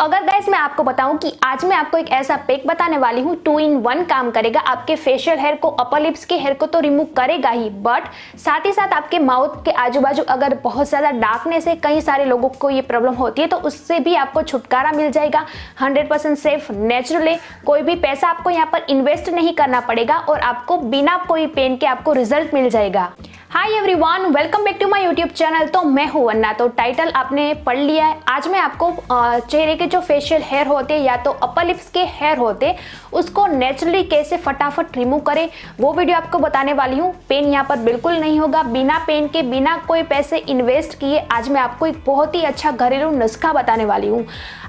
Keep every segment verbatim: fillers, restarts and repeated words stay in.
अगर गाइस मैं आपको बताऊं कि आज मैं आपको एक ऐसा पैक बताने वाली हूं टू इन वन काम करेगा, आपके फेशियल हेयर को, अपर लिप्स के हेयर को तो रिमूव करेगा ही, बट साथ ही साथ आपके माउथ के आजू बाजू अगर बहुत ज्यादा डार्कनेस है, कई सारे लोगों को ये प्रॉब्लम होती है, तो उससे भी आपको छुटकारा मिल जाएगा। हंड्रेड परसेंट सेफ नेचुरल है, कोई भी पैसा आपको यहाँ पर इन्वेस्ट नहीं करना पड़ेगा और आपको बिना कोई पेन के आपको रिजल्ट मिल जाएगा। Hi everyone, welcome back to my YouTube channel. तो मैं हूँ वन्ना। तो टाइटल आपने पढ़ लिया है। आज मैं आपको चेहरे के जो फेशियल हेयर होते हैं या तो अपर लिप्स के हेयर होते उसको नेचुरली कैसे फटाफट रिमूव करें वो वीडियो आपको बताने वाली हूँ। पेन यहाँ पर बिल्कुल नहीं होगा, बिना पेन के, बिना कोई पैसे इन्वेस्ट किए आज मैं आपको एक बहुत ही अच्छा घरेलू नुस्खा बताने वाली हूँ।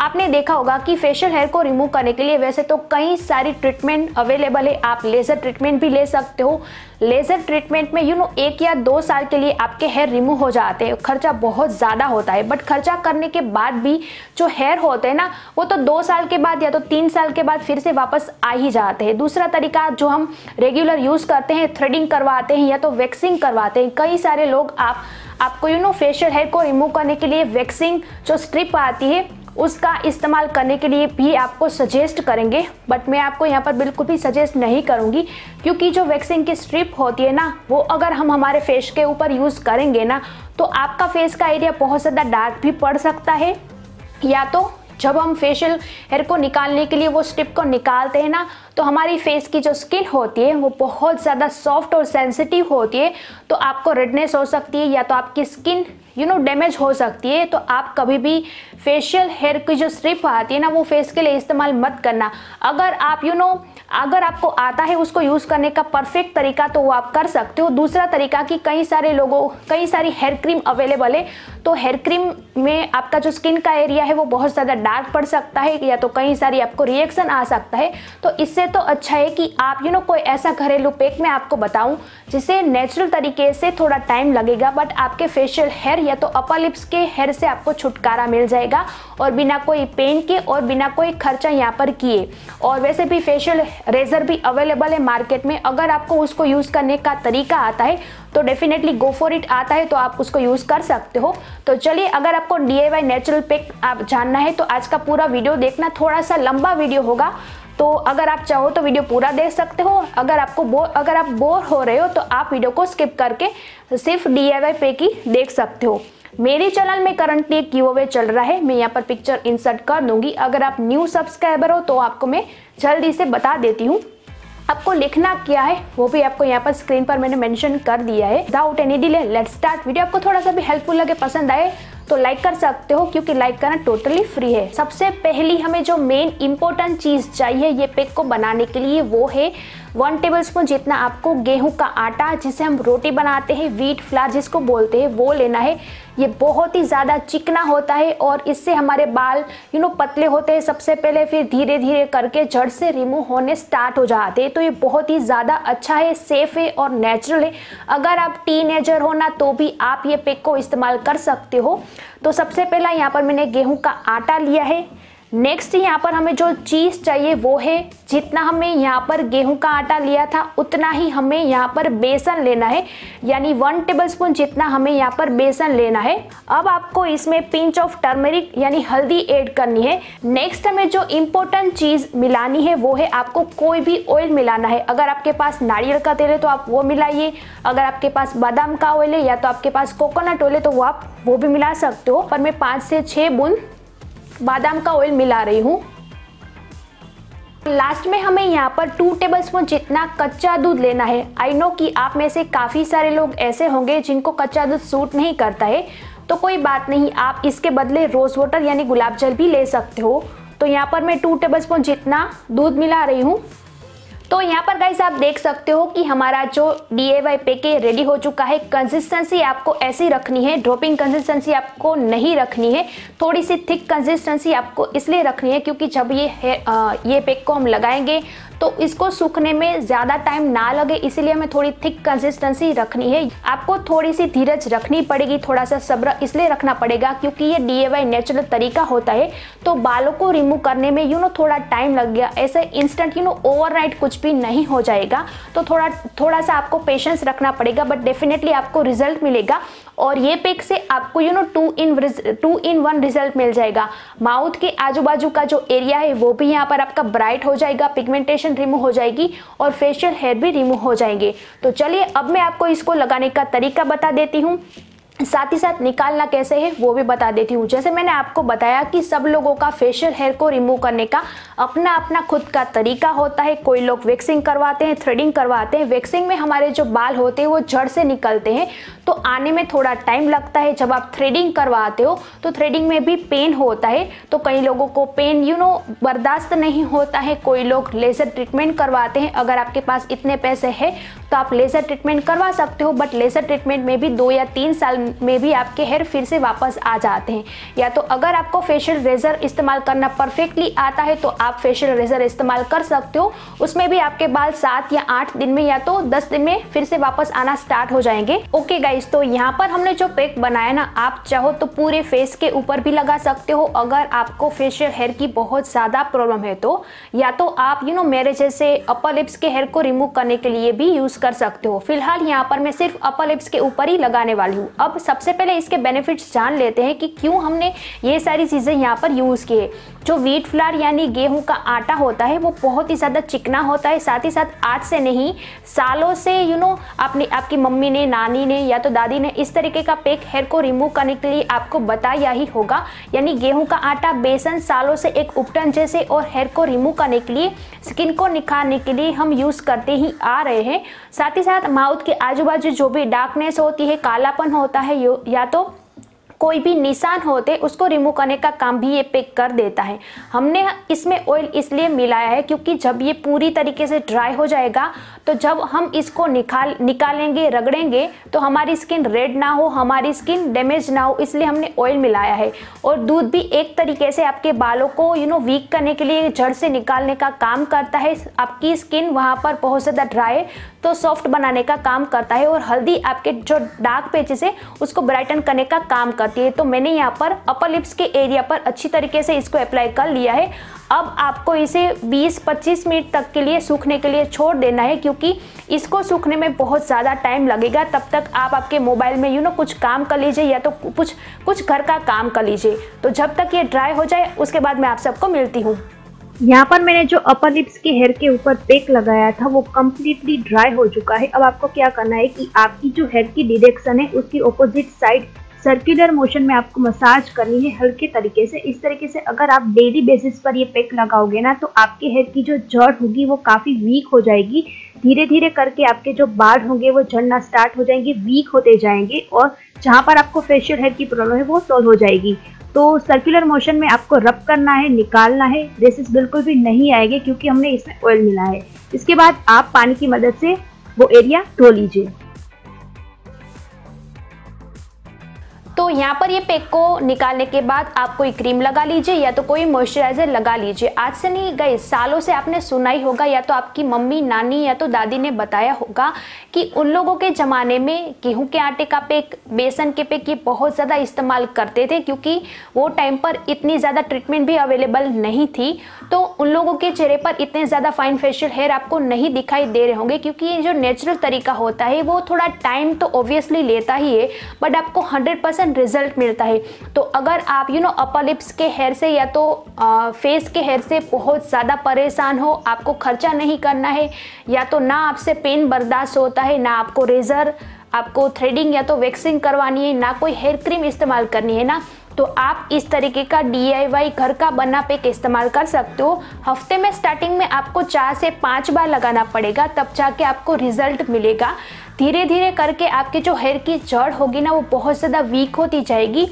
आपने देखा होगा कि फेशियल हेयर को रिमूव करने के लिए वैसे तो कई सारी ट्रीटमेंट अवेलेबल है, आप लेज़र ट्रीटमेंट भी ले सकते हो। लेज़र ट्रीटमेंट में यू नो एक या दो साल के लिए आपके हेयर रिमूव हो जाते हैं, खर्चा बहुत ज़्यादा होता है, बट खर्चा करने के बाद भी जो हेयर होते हैं ना वो तो दो साल के बाद या तो तीन साल के बाद फिर से वापस आ ही जाते हैं। दूसरा तरीका जो हम रेगुलर यूज़ करते हैं, थ्रेडिंग करवाते हैं या तो वैक्सिंग करवाते हैं। कई सारे लोग आप आपको यू नो फेशियल हेयर को रिमूव करने के लिए वैक्सिंग जो स्ट्रिप आती है उसका इस्तेमाल करने के लिए भी आपको सजेस्ट करेंगे, बट मैं आपको यहाँ पर बिल्कुल भी सजेस्ट नहीं करूँगी, क्योंकि जो वैक्सिंग की स्ट्रिप होती है ना वो अगर हम हमारे फेस के ऊपर यूज़ करेंगे ना तो आपका फेस का एरिया बहुत ज़्यादा डार्क भी पड़ सकता है। या तो जब हम फेशियल हेयर को निकालने के लिए वो स्ट्रिप को निकालते हैं ना तो हमारी फेस की जो स्किन होती है वो बहुत ज़्यादा सॉफ्ट और सेंसिटिव होती है, तो आपको रेडनेस हो सकती है या तो आपकी स्किन यू नो डैमेज हो सकती है। तो आप कभी भी फेशियल हेयर की जो स्ट्रिप आती है ना वो फेस के लिए इस्तेमाल मत करना। अगर आप यू नो अगर आपको आता है उसको यूज़ करने का परफेक्ट तरीका तो वो आप कर सकते हो। दूसरा तरीका कि कई सारे लोगों कई सारी हेयर क्रीम अवेलेबल है, तो हेयर क्रीम में आपका जो स्किन का एरिया है वो बहुत ज़्यादा डार्क पड़ सकता है या तो कई सारी आपको रिएक्शन आ सकता है। तो इससे तो अच्छा है कि आप यू नो कोई ऐसा घरेलू पैक मैं आपको बताऊँ जिसे नेचुरल तरीके से थोड़ा टाइम लगेगा बट आपके फेशियल हेयर या तो अपर लिप्स के हेयर से आपको छुटकारा मिल जाएगा और बिना कोई पेन के और बिना कोई खर्चा यहाँ पर किए। और वैसे भी फेशियल रेजर भी अवेलेबल है मार्केट में, अगर आपको उसको यूज़ करने का तरीका आता है तो डेफिनेटली गो फॉर इट, आता है तो आप उसको यूज़ कर सकते हो। तो चलिए, अगर आपको D I Y natural pack आप जानना है तो आज का पूरा वीडियो देखना, थोड़ा सा लंबा वीडियो होगा, तो अगर आप चाहो तो वीडियो पूरा देख सकते हो। अगर आपको बोर अगर आप बोर हो रहे हो तो आप वीडियो को स्किप करके सिर्फ डी आई वाई पैक ही देख सकते हो। मेरे चैनल में करंटली एक गिव अवे चल रहा है, मैं यहाँ पर पिक्चर इंसर्ट कर दूंगी। अगर आप न्यू सब्सक्राइबर हो तो आपको मैं जल्दी से बता देती हूँ। आपको लिखना क्या है वो भी आपको यहाँ पर स्क्रीन पर मैंने मेंशन कर दिया है। Without any delay let's start. Video आपको थोड़ा सा भी हेल्पफुल लगे, पसंद आए तो लाइक कर सकते हो, क्योंकि लाइक करना टोटली फ्री है। सबसे पहली हमें जो मेन इंपॉर्टेंट चीज़ चाहिए ये पैक को बनाने के लिए वो है वन टेबलस्पून जितना आपको गेहूं का आटा, जिसे हम रोटी बनाते हैं, व्हीट फ्लावर जिसको बोलते हैं, वो लेना है। ये बहुत ही ज़्यादा चिकना होता है और इससे हमारे बाल यू नो पतले होते हैं सबसे पहले, फिर धीरे धीरे करके जड़ से रिमूव होने स्टार्ट हो जाते हैं। तो ये बहुत ही ज़्यादा अच्छा है, सेफ़ है और नेचुरल है। अगर आप टीनेजर हो ना तो भी आप ये पैक को इस्तेमाल कर सकते हो। तो सबसे पहला यहाँ पर मैंने गेहूं का आटा लिया है। नेक्स्ट यहाँ पर हमें जो चीज़ चाहिए वो है, जितना हमें यहाँ पर गेहूं का आटा लिया था उतना ही हमें यहाँ पर बेसन लेना है, यानी वन टेबलस्पून जितना हमें यहाँ पर बेसन लेना है। अब आपको इसमें पिंच ऑफ टर्मरिक यानी हल्दी ऐड करनी है। नेक्स्ट हमें जो इम्पोर्टेंट चीज़ मिलानी है वो है, आपको कोई भी ऑयल मिलाना है। अगर आपके पास नारियल का तेल है तो आप वो मिलाइए, अगर आपके पास बादाम का ऑयल है या तो आपके पास कोकोनट ऑयल है तो वो आप वो भी मिला सकते हो। पर मैं पाँच से छः बूंद बादाम का ऑयल मिला रही हूँ। लास्ट में हमें यहाँ पर टू टेबलस्पून जितना कच्चा दूध लेना है। आई नो कि आप में से काफ़ी सारे लोग ऐसे होंगे जिनको कच्चा दूध सूट नहीं करता है, तो कोई बात नहीं, आप इसके बदले रोज़ वाटर यानी गुलाब जल भी ले सकते हो। तो यहाँ पर मैं टू टेबलस्पून जितना दूध मिला रही हूँ। तो यहाँ पर गाइस आप देख सकते हो कि हमारा जो D I Y pack ready हो चुका है। कंसिस्टेंसी आपको ऐसी रखनी है, ड्रॉपिंग कंसिस्टेंसी आपको नहीं रखनी है, थोड़ी सी थिक कंसिस्टेंसी आपको इसलिए रखनी है क्योंकि जब ये ये पैक को हम लगाएंगे तो इसको सूखने में ज़्यादा टाइम ना लगे, इसीलिए हमें थोड़ी थिक कंसिस्टेंसी रखनी है। आपको थोड़ी सी धीरज रखनी पड़ेगी, थोड़ा सा सब्र इसलिए रखना पड़ेगा क्योंकि ये डी आई वाई नेचुरल तरीका होता है, तो बालों को रिमूव करने में यू नो थोड़ा टाइम लग गया, ऐसे इंस्टेंट यू नो ओवरनाइट कुछ भी नहीं हो जाएगा। तो थोड़ा थोड़ा सा आपको पेशेंस रखना पड़ेगा, बट डेफिनेटली आपको रिजल्ट मिलेगा। और ये पिक से आपको you know two in two in one result मिल जाएगा। माउथ के आजू बाजू का जो एरिया है वो भी यहाँ पर आपका ब्राइट हो जाएगा, पिगमेंटेशन रिमूव हो जाएगी और फेशियल हेयर भी रिमूव हो जाएंगे। तो चलिए अब मैं आपको इसको लगाने का तरीका बता देती हूँ, साथ ही साथ निकालना कैसे है वो भी बता देती हूँ। जैसे मैंने आपको बताया कि सब लोगों का फेशियल हेयर को रिमूव करने का अपना अपना खुद का तरीका होता है। कोई लोग वैक्सिंग करवाते हैं, थ्रेडिंग करवाते हैं। वैक्सिंग में हमारे जो बाल होते हैं वो जड़ से निकलते हैं तो आने में थोड़ा टाइम लगता है। जब आप थ्रेडिंग करवाते हो तो थ्रेडिंग में भी पेन होता है, तो कई लोगों को पेन यू नो बर्दाश्त नहीं होता है। कोई लोग लेज़र ट्रीटमेंट करवाते हैं। अगर आपके पास इतने पैसे हैं तो आप लेज़र ट्रीटमेंट करवा सकते हो, बट लेज़र ट्रीटमेंट में भी दो या तीन साल में भी आपके हेयर फिर से वापस आ जाते हैं। या तो अगर आपको फेशियल रेजर इस्तेमाल करना परफेक्टली आता है तो आप फेशियल रेजर इस्तेमाल कर सकते हो, उसमें भी आपके बाल सात या आठ दिन में या तो दस दिन में फिर से वापस आना स्टार्ट हो जाएंगे। ओके गाइस, तो यहाँ पर हमने जो पैक बनाया ना, आप चाहो तो पूरे फेस के ऊपर भी लगा सकते हो अगर आपको फेशियल हेयर की बहुत ज़्यादा प्रॉब्लम है तो, या तो आप यू नो मेरे जैसे अपर लिप्स के हेयर को रिमूव करने के लिए भी यूज़ कर सकते हो। फिलहाल यहाँ पर मैं सिर्फ अपर लिप्स के ऊपर ही लगाने वाली हूँ। अब सबसे पहले इसके बेनिफिट्स जान लेते हैं कि क्यों हमने ये सारी चीज़ें यहाँ पर यूज़ की है। जो व्हीट फ्लावर यानी गेहूं का आटा होता है वो बहुत ही ज़्यादा चिकना होता है, साथ ही साथ आज से नहीं सालों से यू नो आपने आपकी मम्मी ने, नानी ने या तो दादी ने इस तरीके का पैक हेयर को रिमूव करने के लिए आपको बताया ही होगा। यानी गेहूं का आटा, बेसन सालों से एक उपटन जैसे और हेयर को रिमूव करने के लिए, स्किन को निखारने के लिए हम यूज़ करते ही आ रहे हैं। साथ ही साथ माउथ के आजू बाजू जो भी डार्कनेस होती है, कालापन होता है या तो कोई भी निशान होते उसको रिमूव करने का काम भी ये पैक कर देता है। हमने इसमें ऑयल इसलिए मिलाया है क्योंकि जब ये पूरी तरीके से ड्राई हो जाएगा तो जब हम इसको निकाल निकालेंगे रगड़ेंगे तो हमारी स्किन रेड ना हो, हमारी स्किन डैमेज ना हो, इसलिए हमने ऑयल मिलाया है। और दूध भी एक तरीके से आपके बालों को यू नो वीक करने के लिए, जड़ से निकालने का काम करता है। आपकी स्किन वहाँ पर बहुत ज़्यादा ड्राई है तो सॉफ्ट बनाने का काम करता है, और हल्दी आपके जो डार्क पैचेस है उसको ब्राइटन करने का काम करता है। तो मैंने यहाँ पर अपर लिप्स के एरिया पर अच्छी तरीके से इसको अप्लाई कर लिया है। अब आपको इसे बीस पच्चीस मिनट तक के लिए सूखने के लिए छोड़ देना है क्योंकि इसको सूखने में बहुत ज़्यादा टाइम लगेगा। तब तक आप आपके मोबाइल में यू नो कुछ काम कर लीजिए या तो कुछ कुछ घर का काम कर लीजिए। तो जब तक ये ड्राई हो जाए उसके बाद मैं आप सबको मिलती हूँ। यहाँ पर मैंने जो अपर लिप्स के हेयर के ऊपर पैक लगाया था वो कम्प्लीटली ड्राई हो चुका है। अब आपको क्या करना है कि आपकी जो हेयर की डायरेक्शन है उसकी ऑपोजिट साइड सर्कुलर मोशन में आपको मसाज करनी है हल्के तरीके से। इस तरीके से अगर आप डेली बेसिस पर ये पैक लगाओगे ना तो आपके हेयर की जो जड़ होगी वो काफ़ी वीक हो जाएगी। धीरे धीरे करके आपके जो बाल होंगे वो झड़ना स्टार्ट हो जाएंगे, वीक होते जाएंगे और जहाँ पर आपको फेशियल हेयर की प्रॉब्लम है वो सॉल्व हो जाएगी। तो सर्कुलर मोशन में आपको रब करना है, निकालना है, रेसेस बिल्कुल भी नहीं आएंगे क्योंकि हमने इसमें ऑयल मिला है। इसके बाद आप पानी की मदद से वो एरिया धो लीजिए। तो यहाँ पर ये पैक को निकालने के बाद आप कोई क्रीम लगा लीजिए या तो कोई मॉइस्चराइजर लगा लीजिए। आज से नहीं गए सालों से आपने सुना ही होगा, या तो आपकी मम्मी, नानी या तो दादी ने बताया होगा कि उन लोगों के ज़माने में गेहूं के आटे का पैक, बेसन के पैक ये बहुत ज़्यादा इस्तेमाल करते थे क्योंकि वो टाइम पर इतनी ज़्यादा ट्रीटमेंट भी अवेलेबल नहीं थी। तो उन लोगों के चेहरे पर इतने ज़्यादा फाइन फेशियल हेयर आपको नहीं दिखाई दे रहे होंगे क्योंकि ये जो नेचुरल तरीका होता है वो थोड़ा टाइम तो ऑब्वियसली लेता ही है, बट आपको हंड्रेड परसेंट रिजल्ट मिलता है। तो अगर आप यू नो अपर लिप्स के हेयर से या तो आ, फेस के हेयर से बहुत ज़्यादा परेशान हो, आपको खर्चा नहीं करना है, या तो ना आपसे पेन बर्दाश्त होता है, ना आपको रेजर, आपको थ्रेडिंग या तो वैक्सिंग करवानी है, ना कोई हेयर क्रीम इस्तेमाल करनी है ना, तो आप इस तरीके का डी आई वाई घर का बना पैक इस्तेमाल कर सकते हो। हफ्ते में स्टार्टिंग में आपको चार से पाँच बार लगाना पड़ेगा तब जाके आपको रिजल्ट मिलेगा। धीरे धीरे करके आपके जो हेयर की जड़ होगी ना वो बहुत ज़्यादा वीक होती जाएगी।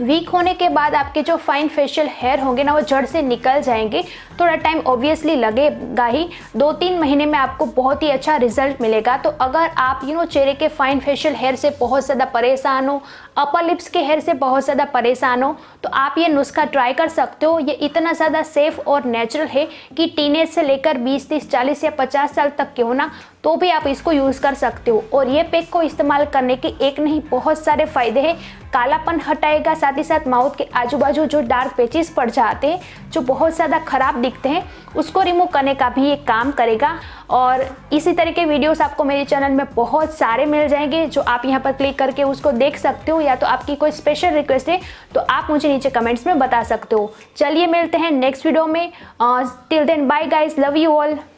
वीक होने के बाद आपके जो फाइन फेशियल हेयर होंगे ना वो जड़ से निकल जाएंगे। थोड़ा टाइम ऑब्वियसली लगेगा ही, दो तीन महीने में आपको बहुत ही अच्छा रिजल्ट मिलेगा। तो अगर आप यू नो चेहरे के फाइन फेशियल हेयर से बहुत ज़्यादा परेशान हो, अपर लिप्स के हेयर से बहुत ज़्यादा परेशान हो, तो आप ये नुस्खा ट्राई कर सकते हो। ये इतना ज़्यादा सेफ़ और नेचुरल है कि टीनेज से लेकर बीस तीस चालीस या पचास साल तक के हो ना तो भी आप इसको यूज़ कर सकते हो। और ये पैक को इस्तेमाल करने के एक नहीं बहुत सारे फ़ायदे हैं। कालापन हटाएगा, साथ ही साथ माउथ के आजू बाजू जो डार्क पैचेस पड़ जाते हैं जो बहुत ज़्यादा ख़राब दिखते हैं उसको रिमूव करने का भी ये काम करेगा। और इसी तरह के वीडियोस आपको मेरे चैनल में बहुत सारे मिल जाएंगे जो आप यहाँ पर क्लिक करके उसको देख सकते हो, या तो आपकी कोई स्पेशल रिक्वेस्ट है तो आप मुझे नीचे कमेंट्स में बता सकते हो। चलिए मिलते हैं नेक्स्ट वीडियो में, till then bye guys, love you all.